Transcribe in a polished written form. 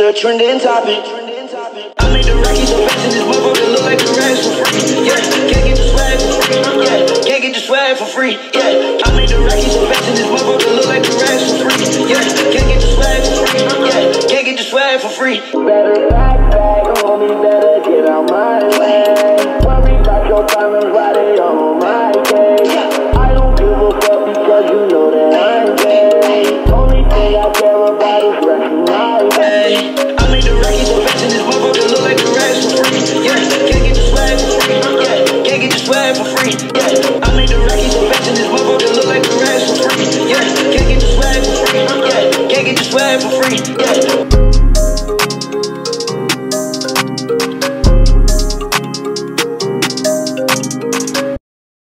Mr. Trending Topic. I made the record so fast in this motherfucker look like the rags for free. Yeah, can't get the swag for free. Yeah, can't get the swag for free. Yeah, I made the record so fast in this motherfucker look like the rags for free. Yeah, can't get the swag for free. Yeah, can't get the swag for free. Better back, homie, better get out my way. Worry about your time and ride it on my case. I don't give a fuck because you know that I'm gay. Only thing I care about is recognition. I made the record so fast in this motherfucker look like the rags for free. Yeah, can't get the swag for free. Yeah, can't get the swag for free. Yeah, I made the record so fast in this motherfucker look like the rags for free. Yeah, can't get the swag for free. Yeah, can't get the swag for free. Yeah.